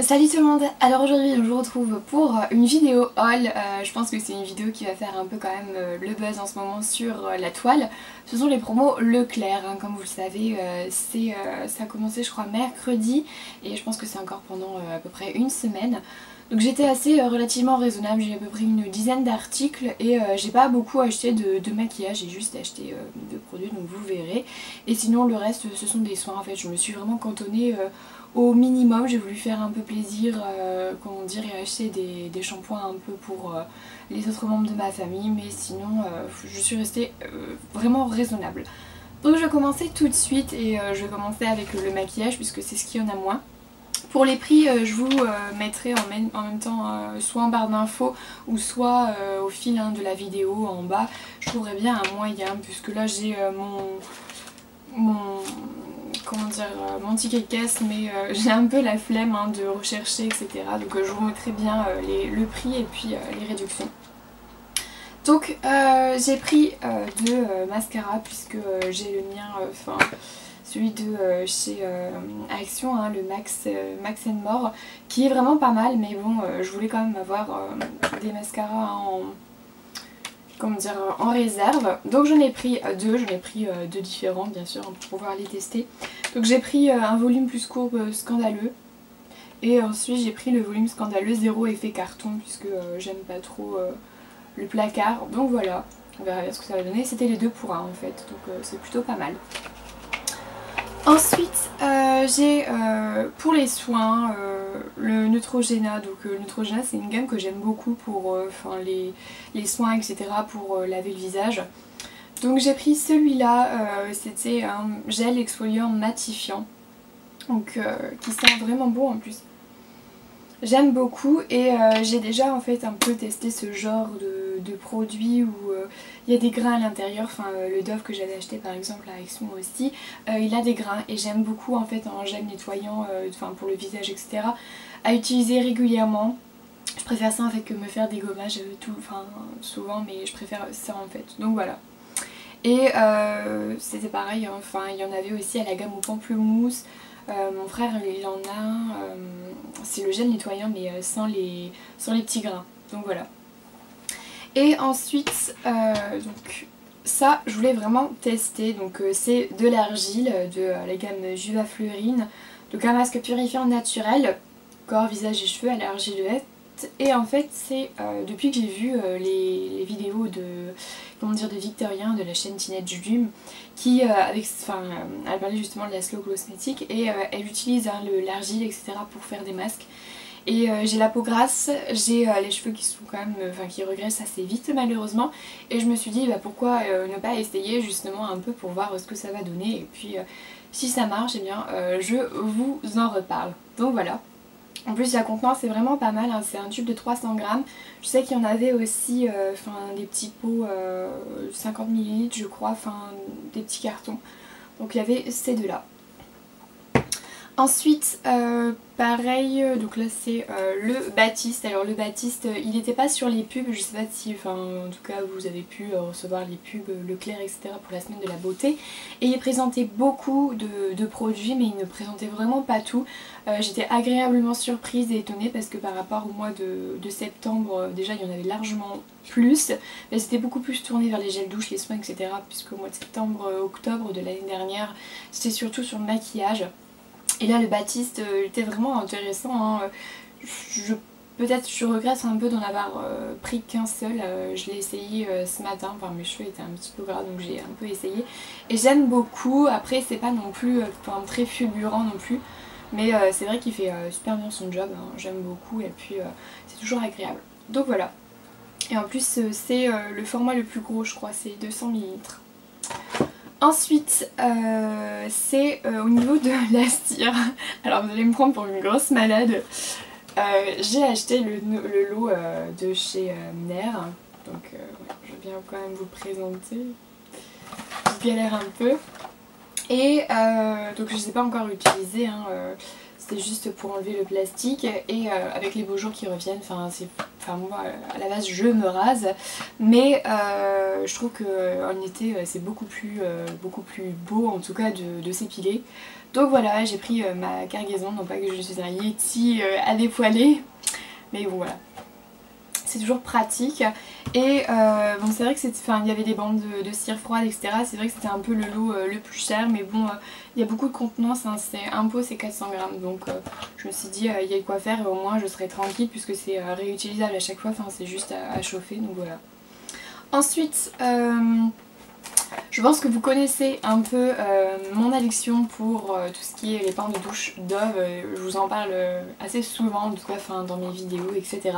Salut tout le monde! Alors aujourd'hui je vous retrouve pour une vidéo haul, je pense que c'est une vidéo qui va faire un peu quand même le buzz en ce moment sur la toile. Ce sont les promos Leclerc, hein, comme vous le savez, ça a commencé je crois mercredi et je pense que c'est encore pendant à peu près une semaine. Donc j'étais assez relativement raisonnable, j'ai à peu près une dizaine d'articles et j'ai pas beaucoup acheté de maquillage, j'ai juste acheté de produits, donc vous verrez. Et sinon le reste ce sont des soins en fait, je me suis vraiment cantonnée au minimum, j'ai voulu faire un peu plaisir, comment dire, et acheter des shampoings un peu pour les autres membres de ma famille, mais sinon je suis restée vraiment raisonnable. Donc je vais commencer tout de suite et je vais commencer avec le maquillage puisque c'est ce qu'il y en a moins. Pour les prix, je vous mettrai en même temps soit en barre d'infos ou soit au fil de la vidéo en bas. Je trouverai bien un moyen puisque là j'ai mon ticket de caisse, mais j'ai un peu la flemme de rechercher, etc. Donc je vous mettrai bien le prix et puis les réductions. Donc j'ai pris deux mascaras puisque j'ai le mien, celui de chez Action, hein, le Max & More, qui est vraiment pas mal, mais bon, je voulais quand même avoir des mascaras en réserve. Donc j'en ai pris deux différents bien sûr pour pouvoir les tester. Donc j'ai pris un volume plus courbe scandaleux et ensuite j'ai pris le volume scandaleux 0 effet carton puisque j'aime pas trop le placard. Donc voilà, on verra bien ce que ça va donner. C'était les deux pour un en fait, donc c'est plutôt pas mal. Ensuite j'ai pour les soins le Neutrogena. Donc le Neutrogena c'est une gamme que j'aime beaucoup pour les soins, etc. pour laver le visage. Donc j'ai pris celui-là, c'était un gel exfoliant matifiant. Donc qui sent vraiment bon en plus. J'aime beaucoup et j'ai déjà en fait un peu testé ce genre de produit où il y a des grains à l'intérieur, enfin le Dove que j'avais acheté par exemple à Action aussi, il a des grains et j'aime beaucoup en fait en gel nettoyant, pour le visage etc. à utiliser régulièrement. Je préfère ça en fait que me faire des gommages souvent, mais je préfère ça en fait, donc voilà. Et c'était pareil, enfin il y en avait aussi à la gamme au pamplemousse. Mon frère il en a un, c'est le gel nettoyant mais sans les petits grains, donc voilà. Et ensuite donc ça je voulais vraiment tester, donc c'est de l'argile de la gamme Juvaflurine, donc un masque purifiant naturel corps, visage et cheveux à l'argilette. Et en fait c'est depuis que j'ai vu les vidéos de Victorien de la chaîne Tinette Julume, qui elle parlait justement de la slow cosmétique et elle utilise l'argile etc. pour faire des masques. Et j'ai la peau grasse, j'ai les cheveux qui sont quand même, qui regressent assez vite malheureusement, et je me suis dit bah, pourquoi ne pas essayer justement un peu pour voir ce que ça va donner, et puis si ça marche et bien je vous en reparle. Donc voilà. En plus la contenance c'est vraiment pas mal, hein. C'est un tube de 300 g. Je sais qu'il y en avait aussi des petits pots 50 ml je crois, des petits cartons. Donc il y avait ces deux là. Ensuite pareil, donc là c'est le Batiste. Alors le Batiste il n'était pas sur les pubs, je sais pas si, en tout cas vous avez pu recevoir les pubs Leclerc etc. pour la semaine de la beauté, et il présentait beaucoup de produits mais il ne présentait vraiment pas tout. J'étais agréablement surprise et étonnée parce que par rapport au mois de septembre déjà il y en avait largement plus, mais c'était beaucoup plus tourné vers les gels douche, les soins etc. puisqu'au mois de septembre, octobre de l'année dernière c'était surtout sur le maquillage. Et là le Batiste était vraiment intéressant, hein. Peut-être je regrette un peu d'en avoir pris qu'un seul, je l'ai essayé ce matin, mes cheveux étaient un petit peu gras donc j'ai un peu essayé. Et j'aime beaucoup, après c'est pas non plus très fulgurant non plus, mais c'est vrai qu'il fait super bien son job, hein. J'aime beaucoup et puis c'est toujours agréable. Donc voilà, et en plus c'est le format le plus gros je crois, c'est 200 ml. Ensuite, c'est au niveau de la cire. Alors vous allez me prendre pour une grosse malade. J'ai acheté le lot de chez Nair. Donc je vais bien quand même vous présenter. Je galère un peu. Et donc je ne les ai pas encore utilisés. Hein, c'est juste pour enlever le plastique, et avec les beaux jours qui reviennent, enfin moi à la base je me rase, mais je trouve qu'en été c'est beaucoup plus beau en tout cas de s'épiler. Donc voilà, j'ai pris ma cargaison, non pas que je suis un Yeti à dépoiler, mais bon voilà. C'est toujours pratique, et bon, c'est vrai que il y avait des bandes de cire froide, etc. C'est vrai que c'était un peu le lot le plus cher, mais bon, il y a beaucoup de contenance, hein, c'est un pot, c'est 400 g, donc je me suis dit il y a de quoi faire, et au moins je serai tranquille puisque c'est réutilisable à chaque fois, enfin c'est juste à chauffer, donc voilà. Ensuite, je pense que vous connaissez un peu mon addiction pour tout ce qui est les pains de douche Dove. Je vous en parle assez souvent, en tout cas dans mes vidéos, etc.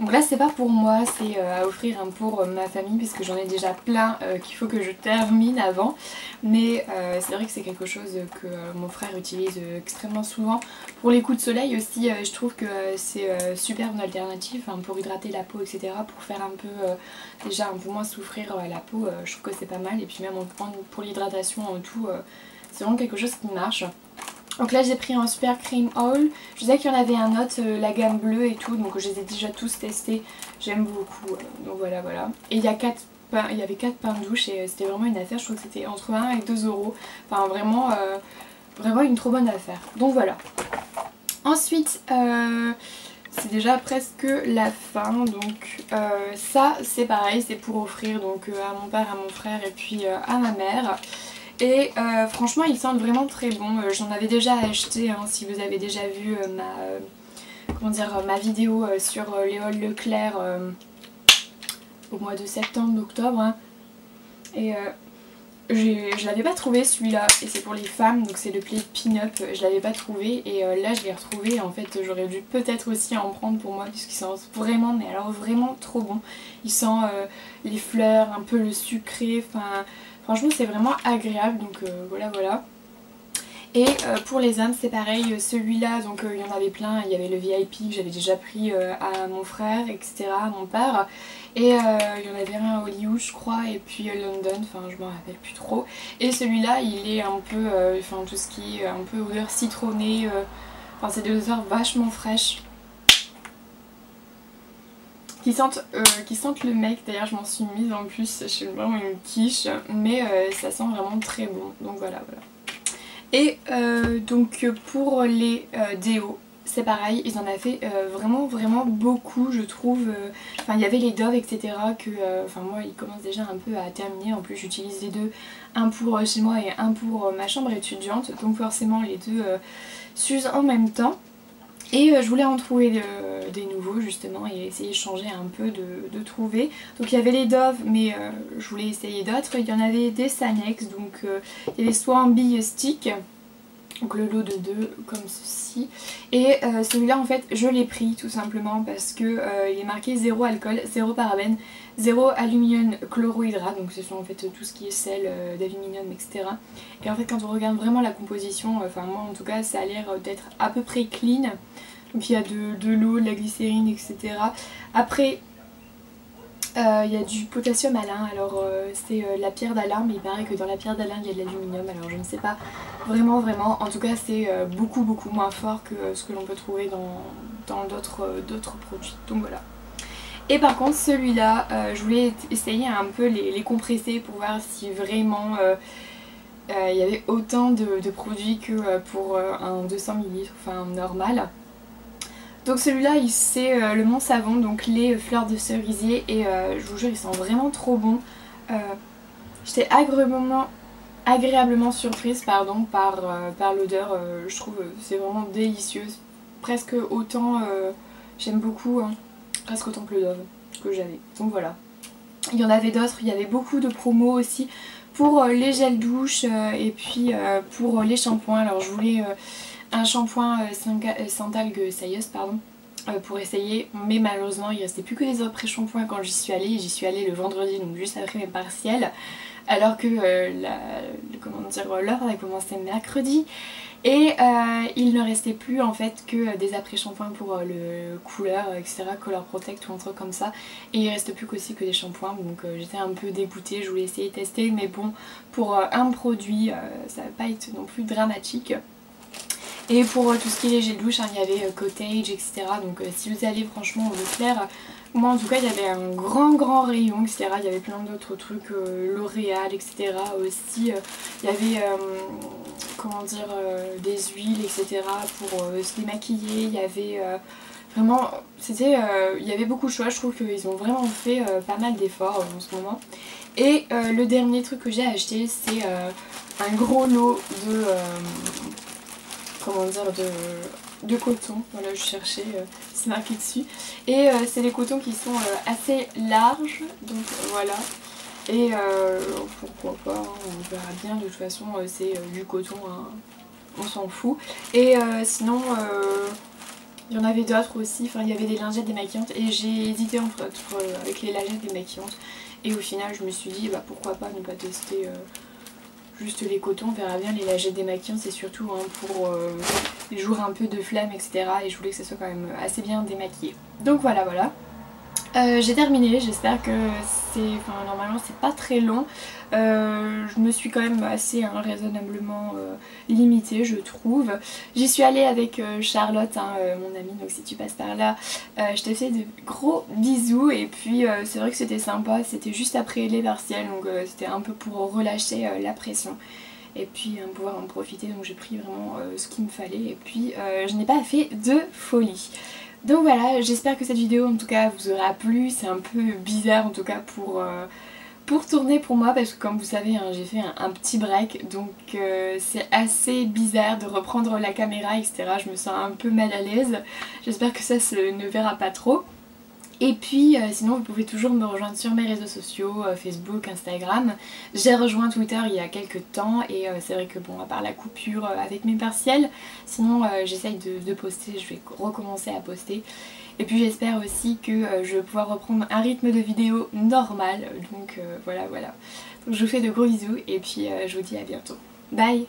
Donc là c'est pas pour moi, c'est à offrir hein, pour ma famille, parce que j'en ai déjà plein qu'il faut que je termine avant. Mais c'est vrai que c'est quelque chose que mon frère utilise extrêmement souvent. Pour les coups de soleil aussi, je trouve que c'est super une alternative hein, pour hydrater la peau, etc. Pour faire un peu, déjà un peu moins souffrir la peau, je trouve que c'est pas mal. Et puis même pour l'hydratation en tout, c'est vraiment quelque chose qui marche. Donc là j'ai pris un super cream haul. Je disais qu'il y en avait un autre, la gamme bleue et tout, donc je les ai déjà tous testés, j'aime beaucoup, donc voilà. Et il y avait 4 pains de douche, et c'était vraiment une affaire, je trouve que c'était entre 1 et 2 €, enfin vraiment, vraiment une trop bonne affaire, donc voilà. Ensuite, c'est déjà presque la fin, donc ça c'est pareil, c'est pour offrir donc à mon père, à mon frère et puis à ma mère, et franchement ils sentent vraiment très bon. J'en avais déjà acheté hein, si vous avez déjà vu ma vidéo sur les hauls Leclerc au mois de septembre, octobre hein. Et je l'avais pas trouvé celui-là, et c'est pour les femmes, donc c'est le Play Pin-Up, je l'avais pas trouvé, et là je l'ai retrouvé. En fait j'aurais dû peut-être aussi en prendre pour moi, puisqu'il sent vraiment, mais alors vraiment trop bon. Il sent les fleurs, un peu le sucré, enfin franchement c'est vraiment agréable, donc voilà. Et pour les hommes c'est pareil, celui-là, donc il y en avait plein, il y avait le VIP que j'avais déjà pris à mon frère, etc., à mon père, et il y en avait un à Hollywood je crois, et puis London, enfin je m'en rappelle plus trop. Et celui-là il est un peu, enfin tout ce qui est un peu odeur citronnée, enfin c'est des odeurs vachement fraîches. Qui sentent le mec, d'ailleurs je m'en suis mise en plus, je suis vraiment une quiche, mais ça sent vraiment très bon, donc voilà. Et donc pour les déos, c'est pareil, ils en ont fait vraiment beaucoup je trouve. Enfin il y avait les Dove, etc. que moi ils commencent déjà un peu à terminer. En plus j'utilise les deux, un pour chez moi et un pour ma chambre étudiante, donc forcément les deux s'usent en même temps. Et je voulais en trouver des nouveaux justement, et essayer de changer un peu, de trouver. Donc il y avait les Dove, mais je voulais essayer d'autres. Il y en avait des Sanex, donc il y avait soit un bille stick, donc le lot de 2 comme ceci. Et celui-là en fait je l'ai pris tout simplement parce que il est marqué 0 alcool, 0 parabène, 0 aluminium chlorohydrate, donc ce sont en fait tout ce qui est sel d'aluminium, etc. Et en fait quand on regarde vraiment la composition, enfin moi en tout cas ça a l'air d'être à peu près clean. Donc il y a de l'eau, de la glycérine, etc. Après il y a du potassium alun, alors c'est la pierre d'alun, mais il paraît que dans la pierre d'alun il y a de l'aluminium, alors je ne sais pas vraiment, en tout cas c'est beaucoup moins fort que ce que l'on peut trouver dans d'autres produits, donc voilà. Et par contre celui-là, je voulais essayer un peu les compresser pour voir si vraiment y avait autant de produits que pour un 200 ml, enfin normal. Donc celui-là c'est le Mont Savon, donc les fleurs de cerisier, et je vous jure il sent vraiment trop bon. J'étais agréablement surprise par l'odeur, je trouve c'est vraiment délicieux, presque autant, j'aime beaucoup, hein, presque autant que le Dove que j'avais, donc voilà. Il y en avait d'autres, il y avait beaucoup de promos aussi pour les gels douche et puis pour les shampoings. Alors je voulais un shampoing Sainte-Algue Sailleuse, pardon, pour essayer, mais malheureusement il restait plus que des après-shampoings quand j'y suis allée. J'y suis allée le vendredi, donc juste après mes partiels, alors que l'offre avait commencé mercredi, et il ne restait plus en fait que des après-shampoings pour le couleur, etc., Color Protect ou un truc comme ça, et il reste plus qu'aussi que des shampoings, donc j'étais un peu dégoûtée. Je voulais essayer de tester, mais bon, pour un produit ça va pas être non plus dramatique. Et pour tout ce qui est gel douche, hein, il y avait Cottage, etc. Donc si vous allez franchement au Leclerc, moi en tout cas il y avait un grand rayon, etc. Il y avait plein d'autres trucs, L'Oréal, etc. aussi. Il y avait comment dire, des huiles, etc. pour se démaquiller. Il y avait vraiment, c'était, il y avait beaucoup de choix. Je trouve qu'ils ont vraiment fait pas mal d'efforts en ce moment. Et le dernier truc que j'ai acheté, c'est un gros lot de... comment dire, de coton, voilà, je cherchais, c'est marqué dessus, et c'est des cotons qui sont assez larges, donc voilà, et pourquoi pas, hein, on verra bien, de toute façon c'est du coton, hein, on s'en fout, et sinon il y en avait d'autres aussi, enfin il y avait des lingettes démaquillantes, et j'ai hésité en fait avec les lingettes démaquillantes, et au final je me suis dit, bah pourquoi pas ne pas tester juste les cotons, on verra bien. Les lingettes démaquillantes, c'est surtout hein, pour les jours un peu de flamme, etc. Et je voulais que ce soit quand même assez bien démaquillé. Donc voilà. J'ai terminé, j'espère que c'est... Enfin, normalement c'est pas très long. Je me suis quand même assez hein, raisonnablement limitée, je trouve. J'y suis allée avec Charlotte, hein, mon amie, donc si tu passes par là, je te fais de gros bisous. Et puis c'est vrai que c'était sympa, c'était juste après les partiels, donc c'était un peu pour relâcher la pression. Et puis pouvoir en profiter, donc j'ai pris vraiment ce qu'il me fallait. Et puis je n'ai pas fait de folie. Donc voilà, j'espère que cette vidéo en tout cas vous aura plu. C'est un peu bizarre en tout cas pour tourner pour moi, parce que comme vous savez hein, j'ai fait un petit break, donc c'est assez bizarre de reprendre la caméra, etc. Je me sens un peu mal à l'aise, j'espère que ça ne verra pas trop. Et puis sinon vous pouvez toujours me rejoindre sur mes réseaux sociaux, Facebook, Instagram. J'ai rejoint Twitter il y a quelques temps et c'est vrai que bon, à part la coupure avec mes partiels, sinon j'essaye de poster, je vais recommencer à poster. Et puis j'espère aussi que je vais pouvoir reprendre un rythme de vidéo normal, donc voilà. Donc je vous fais de gros bisous et puis je vous dis à bientôt. Bye!